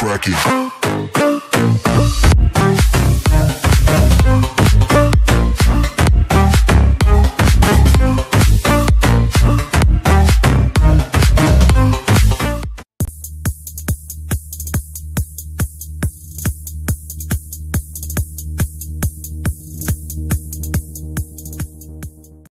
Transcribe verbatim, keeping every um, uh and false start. Cracky.